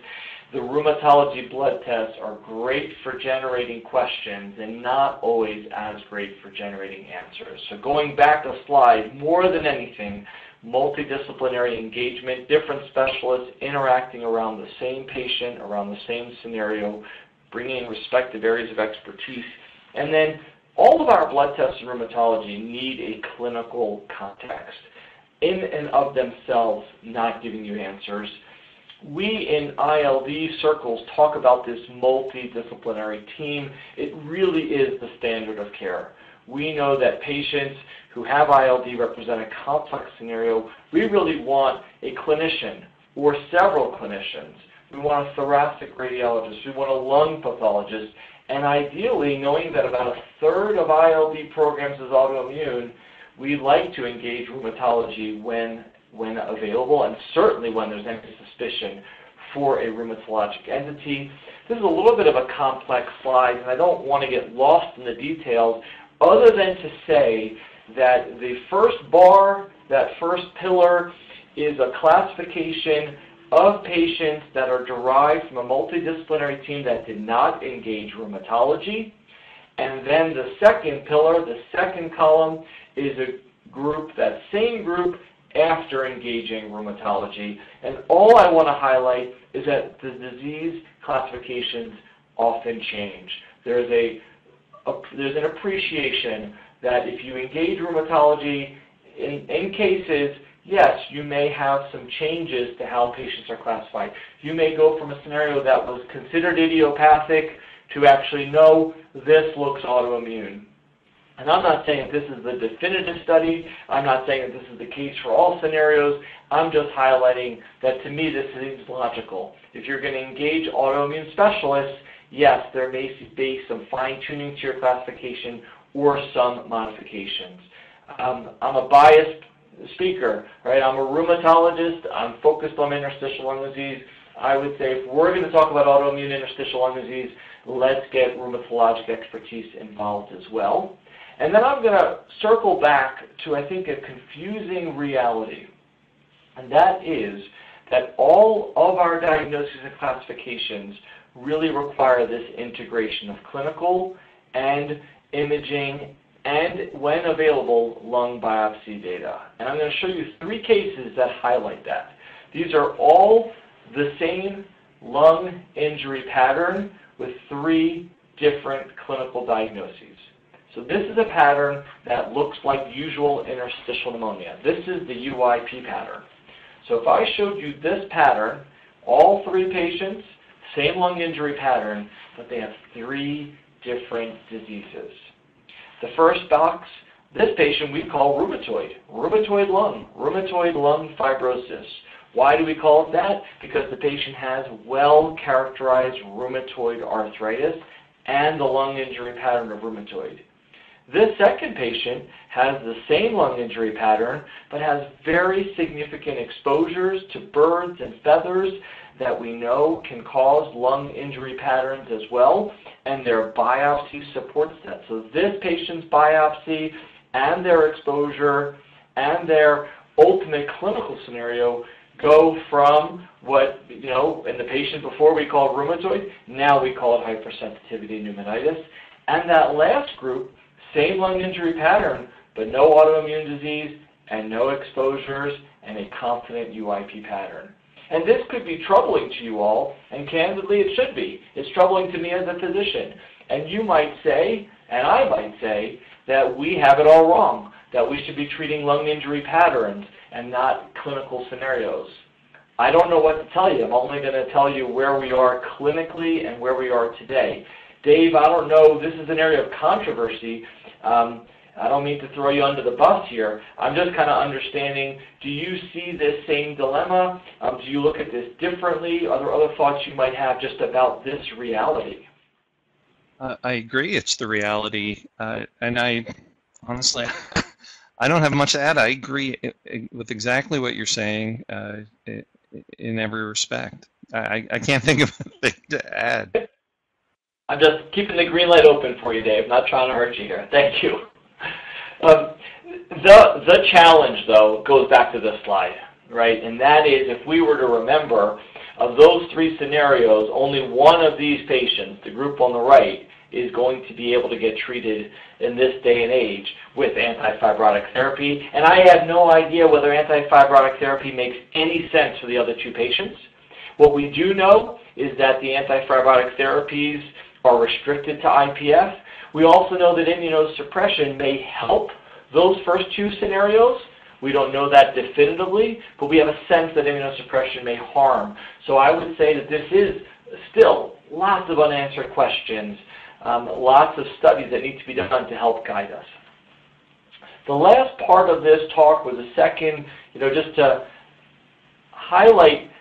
the rheumatology blood tests are great for generating questions and not always as great for generating answers. So going back a slide, more than anything, multidisciplinary engagement, different specialists interacting around the same patient, around the same scenario, bringing respective areas of expertise. And then all of our blood tests in rheumatology need a clinical context, in and of themselves not giving you answers. We in ILD circles talk about this multidisciplinary team. It really is the standard of care. We know that patients who have ILD represent a complex scenario. We really want a clinician or several clinicians. We want a thoracic radiologist. We want a lung pathologist. And ideally, knowing that about a third of ILD programs is autoimmune, we like to engage rheumatology when available and certainly when there's any suspicion for a rheumatologic entity. This is a little bit of a complex slide, and I don't want to get lost in the details other than to say that the first bar, that first pillar, is a classification of patients that are derived from a multidisciplinary team that did not engage rheumatology. And then the second pillar, the second column, is a group, that same group, after engaging rheumatology. And all I want to highlight is that the disease classifications often change. There's an appreciation that if you engage rheumatology, in cases, yes, you may have some changes to how patients are classified. You may go from a scenario that was considered idiopathic to actually, no, this looks autoimmune. And I'm not saying this is the definitive study. I'm not saying that this is the case for all scenarios. I'm just highlighting that to me this seems logical. If you're going to engage autoimmune specialists, yes, there may be some fine-tuning to your classification or some modifications. I'm a biased speaker, right? I'm a rheumatologist. I'm focused on interstitial lung disease. I would say if we're going to talk about autoimmune interstitial lung disease, let's get rheumatologic expertise involved as well. And then I'm going to circle back to, I think, a confusing reality, and that is that all of our diagnoses and classifications really require this integration of clinical and imaging and, when available, lung biopsy data. And I'm going to show you three cases that highlight that. These are all the same lung injury pattern with three different clinical diagnoses. So this is a pattern that looks like usual interstitial pneumonia. This is the UIP pattern. So if I showed you this pattern, all three patients, same lung injury pattern, but they have three different diseases. The first box, This patient we call rheumatoid lung fibrosis. Why do we call it that? Because the patient has well-characterized rheumatoid arthritis and the lung injury pattern of rheumatoid. This second patient has the same lung injury pattern, but has very significant exposures to birds and feathers that we know can cause lung injury patterns as well, and their biopsy supports that. So this patient's biopsy and their exposure and their ultimate clinical scenario go from what, you know, in the patient before we called rheumatoid, now we call it hypersensitivity pneumonitis. And that last group, same lung injury pattern, but no autoimmune disease and no exposures and a confident UIP pattern. And this could be troubling to you all, and candidly it should be. It's troubling to me as a physician. And you might say, and I might say, that we have it all wrong, that we should be treating lung injury patterns and not clinical scenarios. I don't know what to tell you. I'm only going to tell you where we are clinically and where we are today. Dave, I don't know, this is an area of controversy. I don't mean to throw you under the bus here. I'm just kind of understanding, do you see this same dilemma? Do you look at this differently? Are there other thoughts you might have just about this reality? I agree it's the reality. And I honestly, I don't have much to add. I agree with exactly what you're saying in every respect. I can't think of anything to add. I'm just keeping the green light open for you, Dave. Not trying to hurt you here. Thank you. The challenge, though, goes back to this slide, right? And that is, if we were to remember, of those three scenarios, only one of these patients, the group on the right, is going to be able to get treated in this day and age with anti-fibrotic therapy. And I have no idea whether anti-fibrotic therapy makes any sense for the other two patients. What we do know is that the anti-fibrotic therapies are restricted to IPF. We also know that immunosuppression may help those first two scenarios. We don't know that definitively, but we have a sense that immunosuppression may harm. So I would say that this is still lots of unanswered questions, lots of studies that need to be done to help guide us. The last part of this talk was a second, just to highlight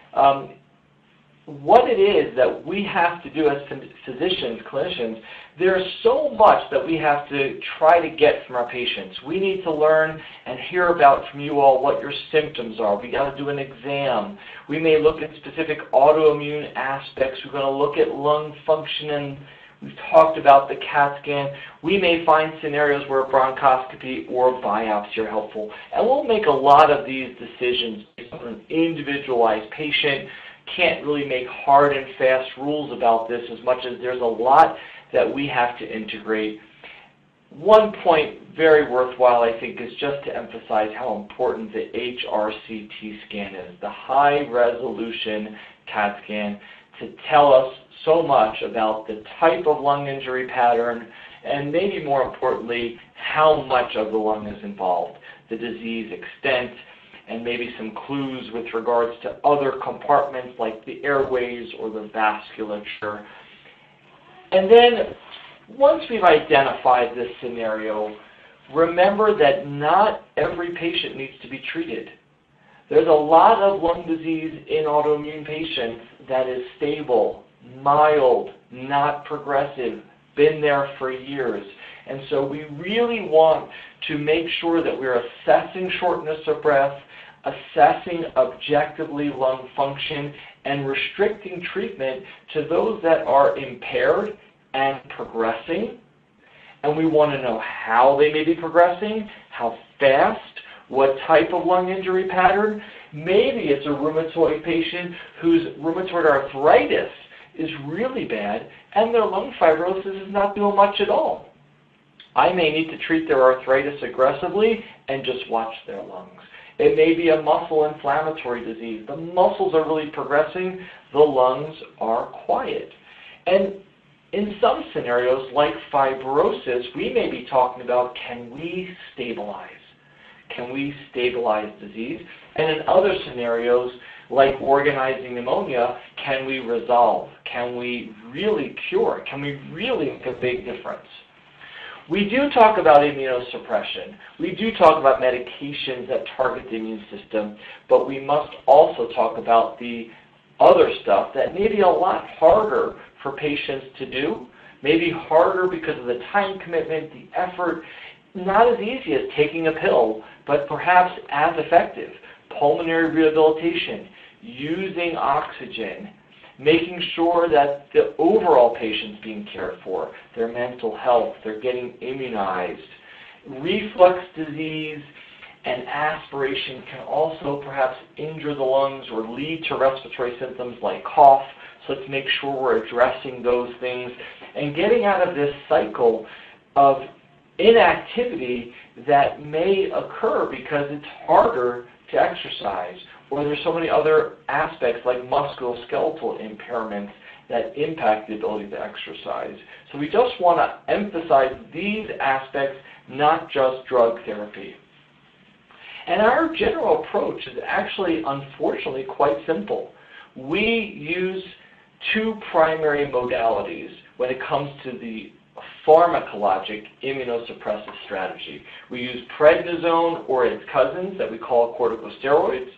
what it is that we have to do as physicians, clinicians. There's so much that we have to try to get from our patients. We need to learn and hear about from you all what your symptoms are. We got to do an exam. We may look at specific autoimmune aspects. We're going to look at lung function, and we've talked about the CAT scan. We may find scenarios where bronchoscopy or biopsy are helpful. And we'll make a lot of these decisions based on an individualized patient. Can't really make hard and fast rules about this as much as there's a lot that we have to integrate. One point very worthwhile, I think, is just to emphasize how important the HRCT scan is, the high-resolution CAT scan, to tell us so much about the type of lung injury pattern and maybe more importantly, how much of the lung is involved, the disease extent, and maybe some clues with regards to other compartments like the airways or the vasculature. And then once we've identified this scenario, remember that not every patient needs to be treated. There's a lot of lung disease in autoimmune patients that is stable, mild, not progressive, been there for years. And so we really want to make sure that we're assessing shortness of breath, assessing objectively lung function, and restricting treatment to those that are impaired and progressing. And we want to know how they may be progressing, how fast, what type of lung injury pattern. Maybe it's a rheumatoid patient whose rheumatoid arthritis is really bad and their lung fibrosis is not doing much at all. I may need to treat their arthritis aggressively and just watch their lungs. It may be a muscle inflammatory disease. The muscles are really progressing. The lungs are quiet. And in some scenarios, like fibrosis, we may be talking about, can we stabilize? Can we stabilize disease? And in other scenarios, like organizing pneumonia, can we resolve? Can we really cure? Can we really make a big difference? We do talk about immunosuppression. We do talk about medications that target the immune system, but we must also talk about the other stuff that may be a lot harder for patients to do, maybe harder because of the time commitment, the effort, not as easy as taking a pill, but perhaps as effective. Pulmonary rehabilitation, using oxygen, making sure that the overall patient's being cared for, their mental health, they're getting immunized. Reflux disease and aspiration can also perhaps injure the lungs or lead to respiratory symptoms like cough, so let's make sure we're addressing those things and getting out of this cycle of inactivity that may occur because it's harder to exercise, or there's so many other aspects like musculoskeletal impairments that impact the ability to exercise. So we just want to emphasize these aspects, not just drug therapy. And our general approach is actually, unfortunately, quite simple. We use two primary modalities when it comes to the pharmacologic immunosuppressive strategy. We use prednisone or its cousins that we call corticosteroids.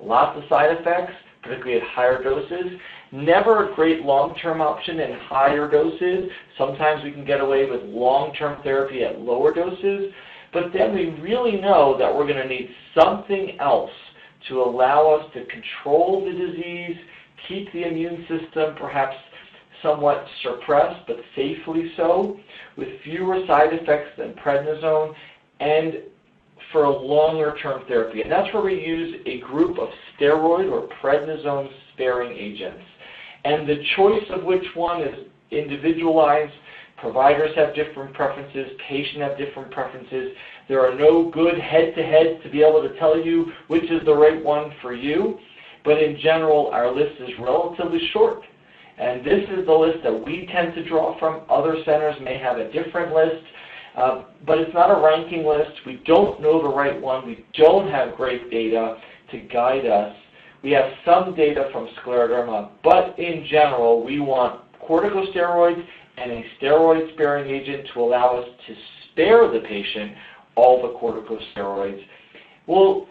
Lots of side effects, particularly at higher doses. Never a great long-term option in higher doses. Sometimes we can get away with long-term therapy at lower doses. But then we really know that we're going to need something else to allow us to control the disease, keep the immune system perhaps somewhat suppressed, but safely so, with fewer side effects than prednisone, and for a longer-term therapy. And that's where we use a group of steroid or prednisone-sparing agents. And the choice of which one is individualized. Providers have different preferences. Patients have different preferences. There are no good head-to-head to be able to tell you which is the right one for you. But in general, our list is relatively short. And this is the list that we tend to draw from. Other centers may have a different list. But it's not a ranking list. We don't know the right one. We don't have great data to guide us. We have some data from scleroderma, but in general, we want corticosteroids and a steroid-sparing agent to allow us to spare the patient all the corticosteroids. We'll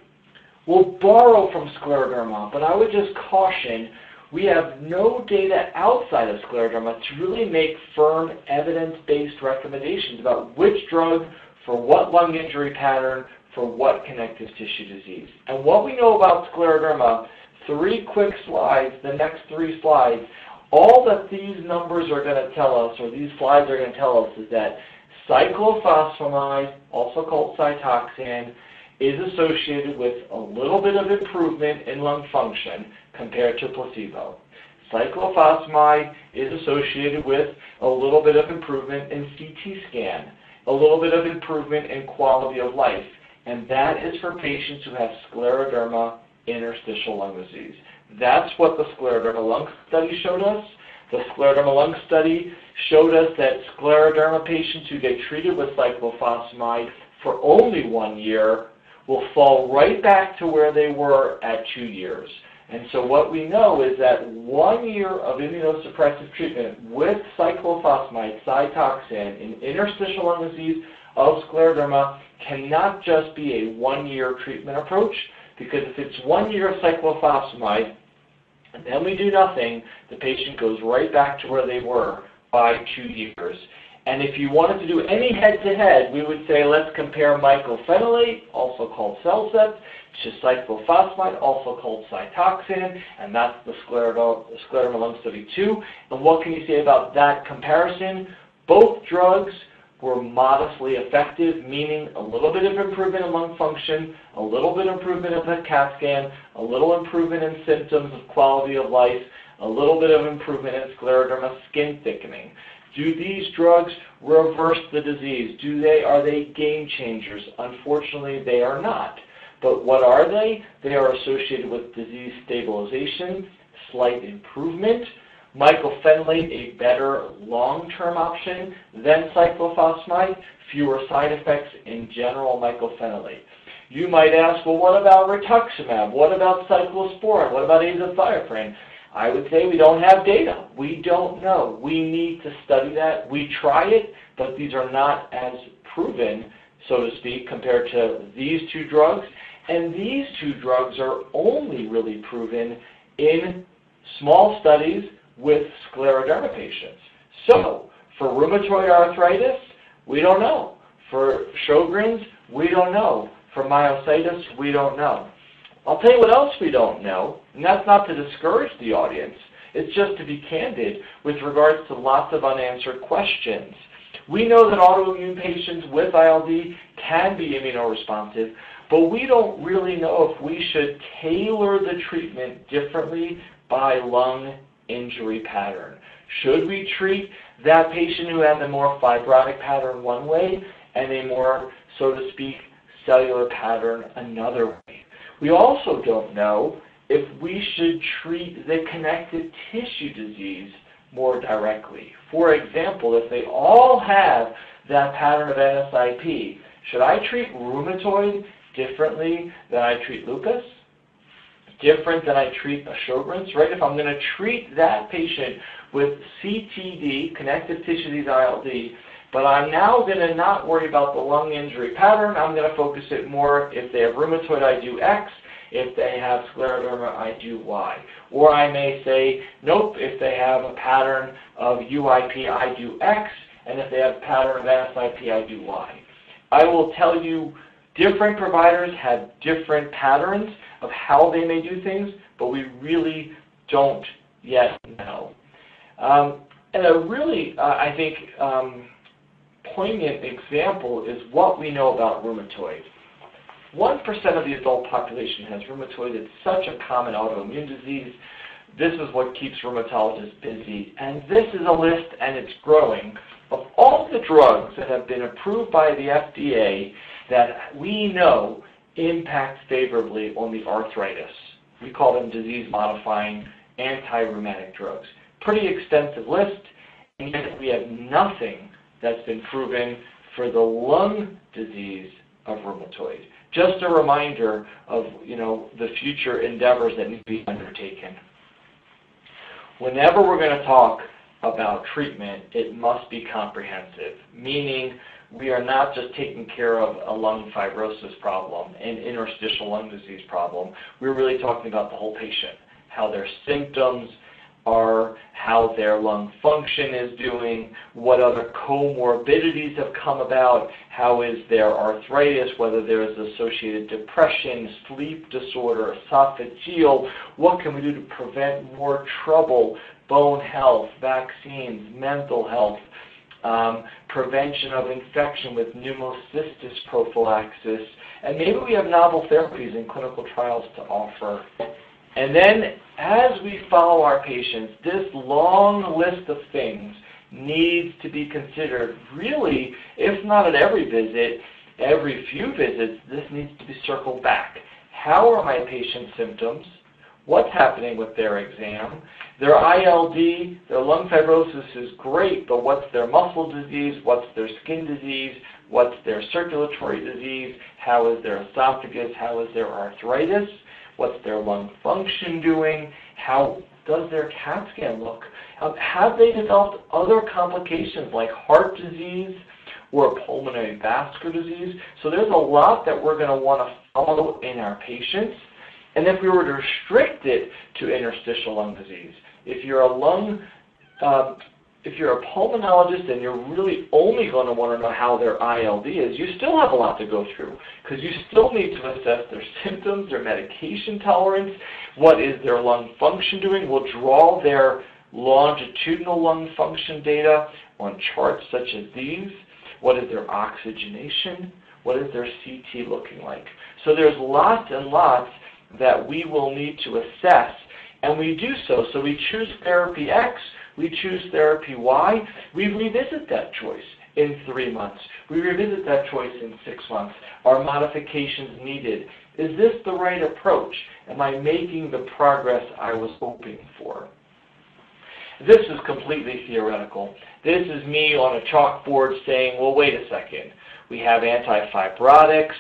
borrow from scleroderma, but I would just caution, we have no data outside of scleroderma to really make firm evidence-based recommendations about which drug for what lung injury pattern for what connective tissue disease. And what we know about scleroderma, three quick slides, the next three slides, all that these numbers are going to tell us, or these slides are going to tell us, is that cyclophosphamide, also called cytoxan, is associated with a little bit of improvement in lung function compared to placebo. Cyclophosphamide is associated with a little bit of improvement in CT scan, a little bit of improvement in quality of life, and that is for patients who have scleroderma interstitial lung disease. That's what the scleroderma lung study showed us. The scleroderma lung study showed us that scleroderma patients who get treated with cyclophosphamide for only 1 year will fall right back to where they were at 2 years. And so what we know is that 1 year of immunosuppressive treatment with cyclophosphamide, cytoxan, in interstitial lung disease of scleroderma cannot just be a one-year treatment approach, because if it's 1 year of cyclophosphamide and then we do nothing, the patient goes right back to where they were by 2 years. And if you wanted to do any head-to-head, we would say let's compare mycophenolate, also called CellCept, to cyclophosphamide, also called cytoxan, and that's the scleroderma lung study 2. And what can you say about that comparison? Both drugs were modestly effective, meaning a little bit of improvement in lung function, a little bit of improvement in the CAT scan, a little improvement in symptoms of quality of life, a little bit of improvement in scleroderma skin thickening. Do these drugs reverse the disease? Are they game changers? Unfortunately, they are not. But what are they? They are associated with disease stabilization, slight improvement, mycophenolate, a better long-term option than cyclophosphamide, fewer side effects in general mycophenolate. You might ask, well, what about rituximab? What about cyclosporine? What about azathioprine? I would say we don't have data. We don't know. We need to study that. We try it, but these are not as proven, so to speak, compared to these two drugs. And these two drugs are only really proven in small studies with scleroderma patients. So for rheumatoid arthritis, we don't know. For Sjogren's, we don't know. For myositis, we don't know. I'll tell you what else we don't know, and that's not to discourage the audience. It's just to be candid with regards to lots of unanswered questions. We know that autoimmune patients with ILD can be immunoresponsive, but we don't really know if we should tailor the treatment differently by lung injury pattern. Should we treat that patient who has a more fibrotic pattern one way and a more, so to speak, cellular pattern another way? We also don't know if we should treat the connective tissue disease more directly. For example, if they all have that pattern of NSIP, should I treat rheumatoid differently than I treat lupus? Different than I treat a Sjogren's, right? If I'm going to treat that patient with CTD, connective tissue disease ILD, but I'm now going to not worry about the lung injury pattern. I'm going to focus it more if they have rheumatoid, I do X. If they have scleroderma, I do Y. Or I may say, nope, if they have a pattern of UIP, I do X. And if they have a pattern of NSIP, I do Y. I will tell you, different providers have different patterns of how they may do things, but we really don't yet know. And a really, I think, poignant example is what we know about rheumatoid. 1% of the adult population has rheumatoid. It's such a common autoimmune disease. This is what keeps rheumatologists busy. And this is a list, and it's growing, of all the drugs that have been approved by the FDA that we know impact favorably on the arthritis. We call them disease-modifying anti-rheumatic drugs. Pretty extensive list, and yet we have nothing that's been proven for the lung disease of rheumatoid. Just a reminder of, you know, the future endeavors that need to be undertaken. Whenever we're going to talk about treatment, it must be comprehensive, meaning we are not just taking care of a lung fibrosis problem, an interstitial lung disease problem. We're really talking about the whole patient, how their symptoms are, how their lung function is doing, what other comorbidities have come about, how is their arthritis, whether there is associated depression, sleep disorder, esophageal, what can we do to prevent more trouble, bone health, vaccines, mental health, prevention of infection with pneumocystis prophylaxis, and maybe we have novel therapies and clinical trials to offer. And then as we follow our patients, this long list of things needs to be considered. Really, if not at every visit, every few visits, this needs to be circled back. How are my patient's symptoms? What's happening with their exam? Their ILD, their lung fibrosis is great, but what's their muscle disease? What's their skin disease? What's their circulatory disease? How is their esophagus? How is their arthritis? What's their lung function doing? How does their CAT scan look? Have they developed other complications like heart disease or pulmonary vascular disease? So there's a lot that we're going to want to follow in our patients. And if we were to restrict it to interstitial lung disease, if you're a pulmonologist and you're really only going to want to know how their ILD is, you still have a lot to go through because you still need to assess their symptoms, their medication tolerance, what is their lung function doing. We'll draw their longitudinal lung function data on charts such as these. What is their oxygenation? What is their CT looking like? So there's lots and lots that we will need to assess, and we do so. So we choose therapy X, we choose therapy Y, we revisit that choice in 3 months. We revisit that choice in 6 months. Are modifications needed? Is this the right approach? Am I making the progress I was hoping for? This is completely theoretical. This is me on a chalkboard saying, well, wait a second. We have antifibrotics.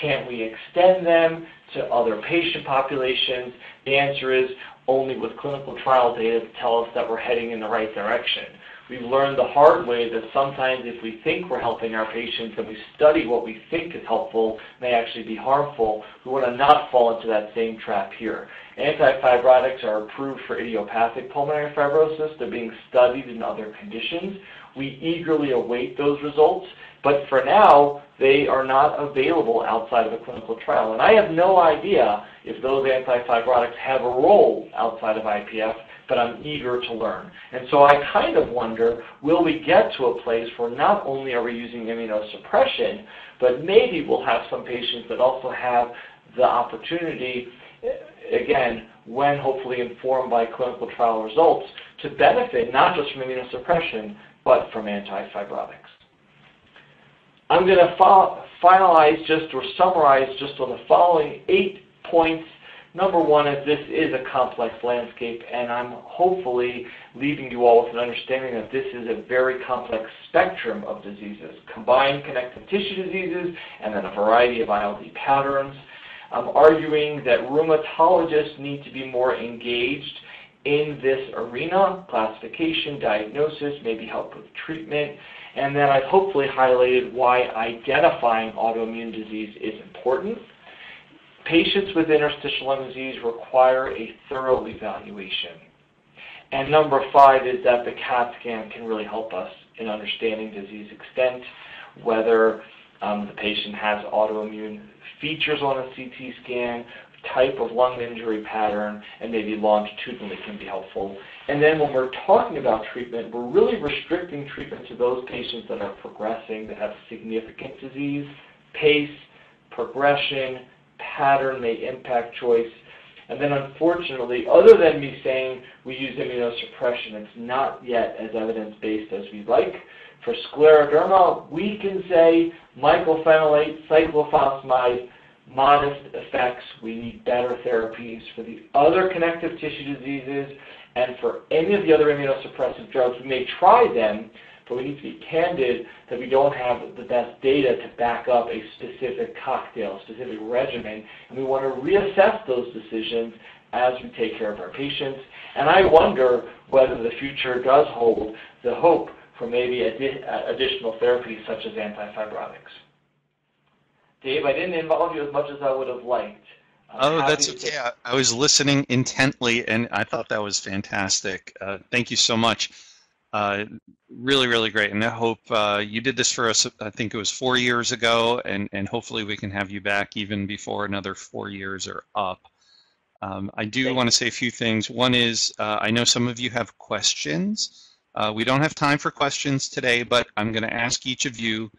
Can't we extend them to other patient populations? The answer is only with clinical trial data to tell us that we're heading in the right direction. We've learned the hard way that sometimes if we think we're helping our patients and we study what we think is helpful may actually be harmful. We want to not fall into that same trap here. Antifibrotics are approved for idiopathic pulmonary fibrosis. They're being studied in other conditions. We eagerly await those results, but for now, they are not available outside of a clinical trial. And I have no idea if those antifibrotics have a role outside of IPF, but I'm eager to learn. And so I kind of wonder, will we get to a place where not only are we using immunosuppression, but maybe we'll have some patients that also have the opportunity, again, when hopefully informed by clinical trial results, to benefit not just from immunosuppression, but from antifibrotics. I'm going to summarize just on the following 8 points. Number one is this is a complex landscape, and I'm hopefully leaving you all with an understanding that this is a very complex spectrum of diseases, combined connective tissue diseases, and then a variety of ILD patterns. I'm arguing that rheumatologists need to be more engaged in this arena, classification, diagnosis, maybe help with treatment. And then I've hopefully highlighted why identifying autoimmune disease is important. Patients with interstitial lung disease require a thorough evaluation. And number 5 is that the CAT scan can really help us in understanding disease extent, whether the patient has autoimmune features on a CT scan, type of lung injury pattern, and maybe longitudinally can be helpful. And then when we're talking about treatment, we're really restricting treatment to those patients that are progressing, that have significant disease. Pace, progression, pattern may impact choice. And then unfortunately, other than me saying we use immunosuppression, it's not yet as evidence-based as we'd like. For scleroderma, we can say mycophenolate, cyclophosphamide, modest effects. We need better therapies. For the other connective tissue diseases and for any of the other immunosuppressive drugs, we may try them, but we need to be candid that we don't have the best data to back up a specific cocktail, specific regimen, and we want to reassess those decisions as we take care of our patients. And I wonder whether the future does hold the hope for maybe additional therapies such as antifibrotics. Dave, I didn't involve you as much as I would have liked. Oh, that's okay. I was listening intently, and I thought that was fantastic. Thank you so much. Really, really great. And I hope you did this for us, I think it was 4 years ago, and hopefully we can have you back even before another 4 years are up. I do want to say a few things. One is I know some of you have questions. We don't have time for questions today, but I'm going to ask each of you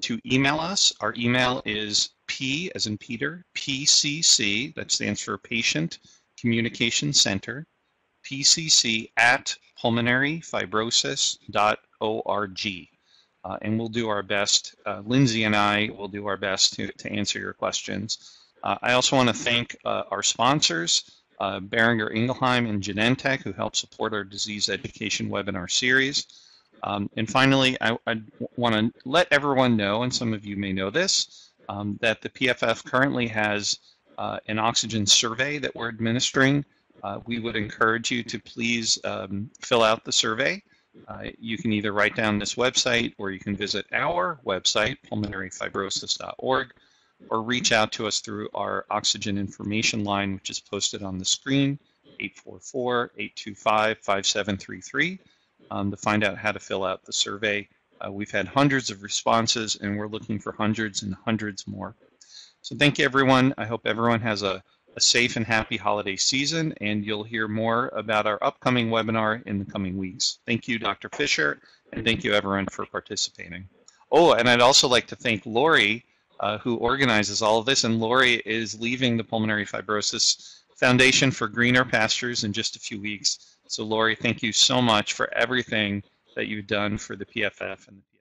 to email us. Our email is P as in Peter, PCC, that stands for Patient Communication Center, PCC@pulmonaryfibrosis.org. And we'll do our best, Lindsay and I will do our best to answer your questions. I also want to thank our sponsors, Boehringer Ingelheim and Genentech, who help support our disease education webinar series. And finally, I want to let everyone know, and some of you may know this, that the PFF currently has an oxygen survey that we're administering. We would encourage you to please fill out the survey. You can either write down this website, or you can visit our website, pulmonaryfibrosis.org, or reach out to us through our oxygen information line, which is posted on the screen, 844-825-5733. To find out how to fill out the survey. We've had hundreds of responses, and we're looking for hundreds and hundreds more. So thank you, everyone. I hope everyone has a safe and happy holiday season, and you'll hear more about our upcoming webinar in the coming weeks. Thank you, Dr. Fischer, and thank you, everyone, for participating. Oh, and I'd also like to thank Lori, who organizes all of this, and Lori is leaving the Pulmonary Fibrosis Foundation for greener pastures in just a few weeks. So, Lori, thank you so much for everything that you've done for the PFF and the PFF.